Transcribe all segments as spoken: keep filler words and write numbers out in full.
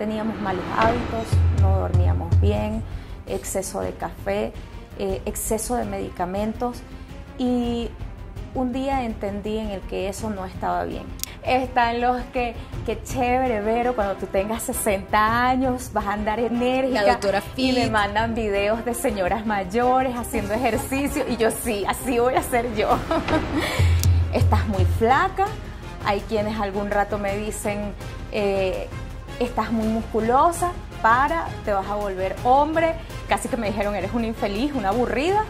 teníamos malos hábitos, no dormíamos bien, exceso de café, eh, exceso de medicamentos, y un día entendí en el que eso no estaba bien. Están los que, que chévere, Vero, cuando tú tengas sesenta años vas a andar enérgica. La doctora Fit. Y me mandan videos de señoras mayores haciendo ejercicio y yo sí, así voy a ser yo. Estás muy flaca. Hay quienes algún rato me dicen, eh, estás muy musculosa, para, te vas a volver hombre. Casi que me dijeron, eres una infeliz, una aburrida.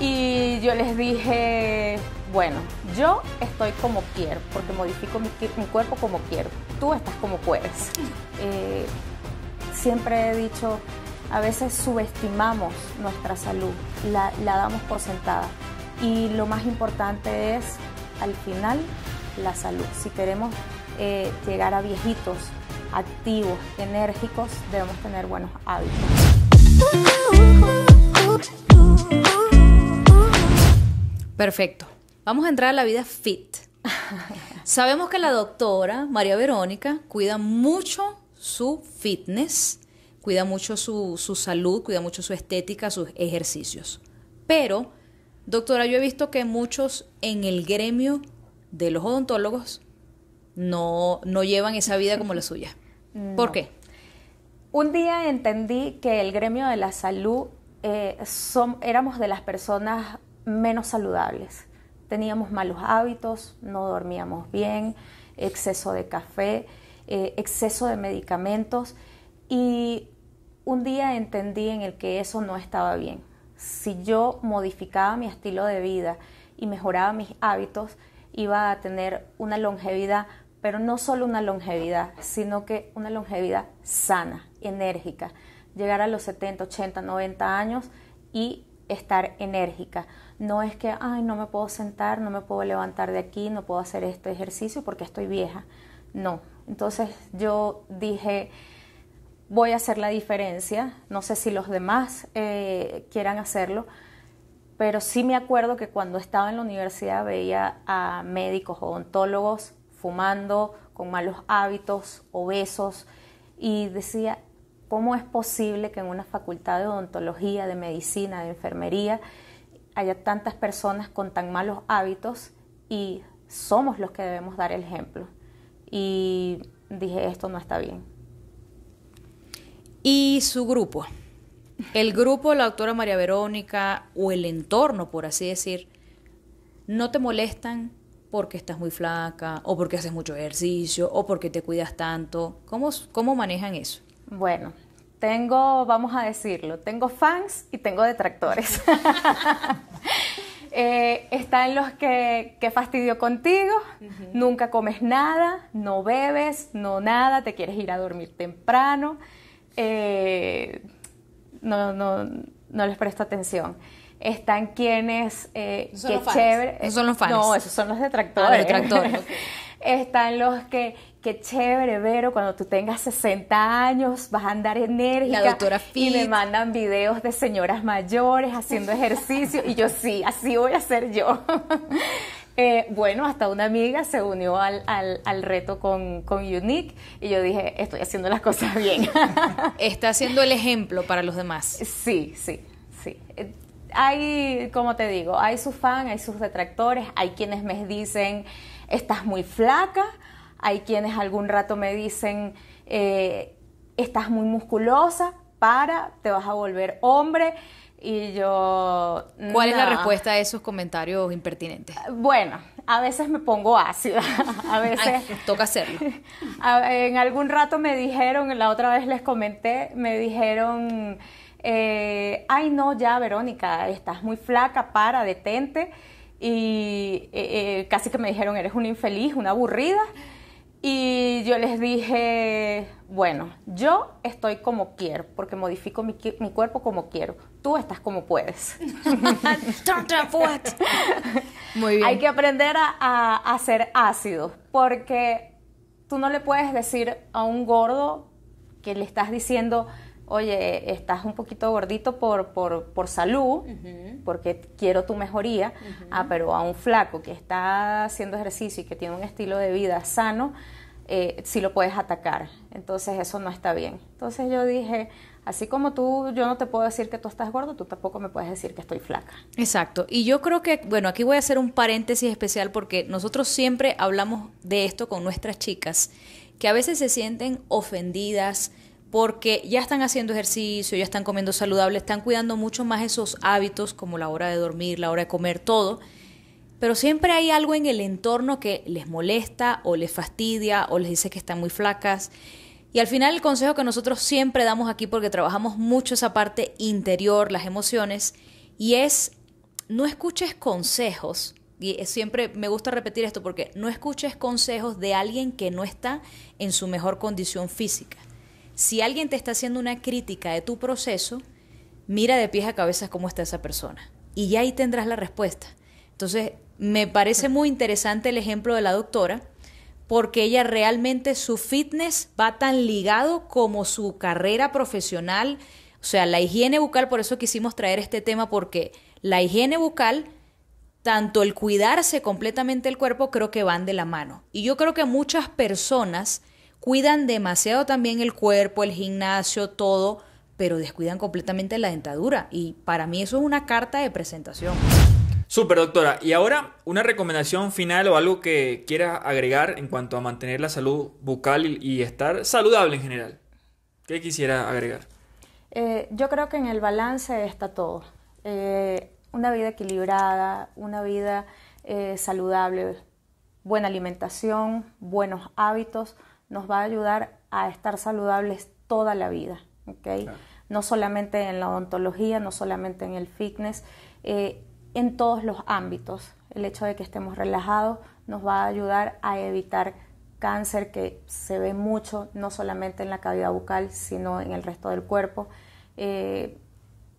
Y yo les dije, bueno, yo estoy como quiero, porque modifico mi, mi cuerpo como quiero. Tú estás como puedes. Eh, siempre he dicho, a veces subestimamos nuestra salud, la, la damos por sentada. Y lo más importante es, al final, la salud. Si queremos eh, llegar a viejitos, activos, enérgicos, debemos tener buenos hábitos. Perfecto. Vamos a entrar a la vida fit. Sabemos que la doctora María Verónica cuida mucho su fitness, cuida mucho su, su salud, cuida mucho su estética, sus ejercicios. Pero, doctora, yo he visto que muchos en el gremio de los odontólogos no, no llevan esa vida como la suya. ¿Por no. qué? Un día entendí que el gremio de la salud eh, son, éramos de las personas menos saludables. Teníamos malos hábitos, no dormíamos bien, exceso de café, eh, exceso de medicamentos, y un día entendí en el que eso no estaba bien. Si yo modificaba mi estilo de vida y mejoraba mis hábitos, iba a tener una longevidad, pero no solo una longevidad, sino que una longevidad sana, enérgica. Llegar a los setenta, ochenta, noventa años y estar enérgica. No es que, ay, no me puedo sentar, no me puedo levantar de aquí, no puedo hacer este ejercicio porque estoy vieja. No. Entonces yo dije, voy a hacer la diferencia. No sé si los demás eh, quieran hacerlo, pero sí me acuerdo que cuando estaba en la universidad veía a médicos, odontólogos, fumando, con malos hábitos, obesos, y decía, ¿cómo es posible que en una facultad de odontología, de medicina, de enfermería, haya tantas personas con tan malos hábitos y somos los que debemos dar el ejemplo? Y dije, esto no está bien. ¿Y su grupo? El grupo, la doctora María Verónica, o el entorno, por así decir, no te molestan porque estás muy flaca, o porque haces mucho ejercicio, o porque te cuidas tanto. ¿Cómo, cómo manejan eso? Bueno, tengo, vamos a decirlo, tengo fans y tengo detractores. eh, están los que, qué fastidio contigo, uh-huh. Nunca comes nada, no bebes, no nada, te quieres ir a dormir temprano, eh... No, no, no les presto atención. Están quienes... Eh, ¿Esos son los fans? Chévere, ¿Esos son los fans? No, esos son los detractores. Ah, los detractores. Okay. Están los que, que chévere, Vero, cuando tú tengas sesenta años vas a andar enérgica. La doctora Fit. Y me mandan videos de señoras mayores haciendo ejercicio y yo sí, así voy a ser yo. eh, bueno, hasta una amiga se unió al, al, al reto con, con Unique y yo dije, estoy haciendo las cosas bien. Está haciendo el ejemplo para los demás. Sí, sí, sí. Hay, como te digo, hay sus fans, hay sus detractores, hay quienes me dicen, estás muy flaca, hay quienes algún rato me dicen, eh, estás muy musculosa, para, te vas a volver hombre, y yo... ¿Cuál no. es la respuesta a esos comentarios impertinentes? Bueno, a veces me pongo ácida, a veces... Ay, toca hacerlo. A, en algún rato me dijeron, la otra vez les comenté, me dijeron, eh, ay no, ya Verónica, estás muy flaca, para, detente. Y eh, eh, casi que me dijeron, eres una infeliz, una aburrida, y yo les dije, bueno, yo estoy como quiero, porque modifico mi, mi cuerpo como quiero, tú estás como puedes. Muy bien. Hay que aprender a, a, a ser ácidos, porque tú no le puedes decir a un gordo que le estás diciendo, oye, estás un poquito gordito por, por, por salud, uh-huh. porque quiero tu mejoría, uh-huh. ah, pero a un flaco que está haciendo ejercicio y que tiene un estilo de vida sano, eh, si lo puedes atacar. Entonces eso no está bien. Entonces yo dije, así como tú, yo no te puedo decir que tú estás gordo, tú tampoco me puedes decir que estoy flaca. Exacto. Y yo creo que, bueno, aquí voy a hacer un paréntesis especial porque nosotros siempre hablamos de esto con nuestras chicas, que a veces se sienten ofendidas porque ya están haciendo ejercicio, ya están comiendo saludable, están cuidando mucho más esos hábitos como la hora de dormir, la hora de comer, todo. Pero siempre hay algo en el entorno que les molesta o les fastidia o les dice que están muy flacas. Y al final el consejo que nosotros siempre damos aquí, porque trabajamos mucho esa parte interior, las emociones, y es no escuches consejos, y siempre me gusta repetir esto porque no escuches consejos de alguien que no está en su mejor condición física. Si alguien te está haciendo una crítica de tu proceso, mira de pies a cabeza cómo está esa persona y ya ahí tendrás la respuesta. Entonces me parece muy interesante el ejemplo de la doctora, porque ella realmente su fitness va tan ligado como su carrera profesional, o sea, la higiene bucal, por eso quisimos traer este tema, porque la higiene bucal, tanto el cuidarse completamente el cuerpo, creo que van de la mano. Y yo creo que muchas personas cuidan demasiado también el cuerpo, el gimnasio, todo, pero descuidan completamente la dentadura, y para mí eso es una carta de presentación. Súper, doctora. Y ahora, una recomendación final o algo que quieras agregar en cuanto a mantener la salud bucal y, y estar saludable en general. ¿Qué quisiera agregar? Eh, yo creo que en el balance está todo. Eh, una vida equilibrada, una vida eh, saludable, buena alimentación, buenos hábitos, nos va a ayudar a estar saludables toda la vida, ¿okay? Claro. No solamente en la odontología, no solamente en el fitness, eh, en todos los ámbitos. El hecho de que estemos relajados nos va a ayudar a evitar cáncer, que se ve mucho, no solamente en la cavidad bucal, sino en el resto del cuerpo. Eh,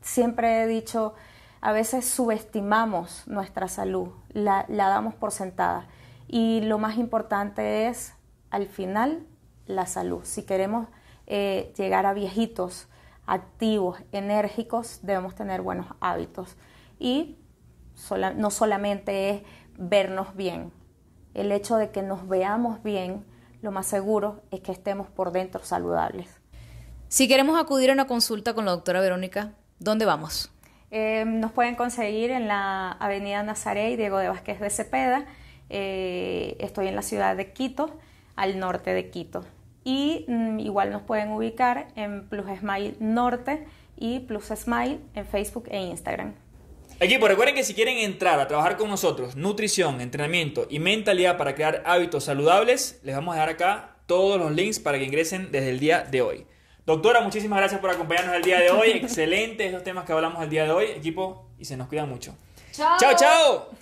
siempre he dicho, a veces subestimamos nuestra salud, la, la damos por sentada. Y lo más importante es, al final, la salud. Si queremos eh, llegar a viejitos, activos, enérgicos, debemos tener buenos hábitos. Y Sola, no solamente es vernos bien. El hecho de que nos veamos bien, lo más seguro es que estemos por dentro saludables. Si queremos acudir a una consulta con la doctora Verónica, ¿dónde vamos? Eh, nos pueden conseguir en la Avenida Nazaré y Diego de Vázquez de Cepeda. Eh, estoy en la ciudad de Quito, al norte de Quito. Y mm, igual nos pueden ubicar en PlusSmile Norte y PlusSmile en Facebook e Instagram. Equipo, recuerden que si quieren entrar a trabajar con nosotros, nutrición, entrenamiento y mentalidad para crear hábitos saludables, les vamos a dejar acá todos los links para que ingresen desde el día de hoy. Doctora, muchísimas gracias por acompañarnos el día de hoy. Excelentes los temas que hablamos el día de hoy, equipo, y se nos cuidan mucho. ¡Chao, chao! Chao.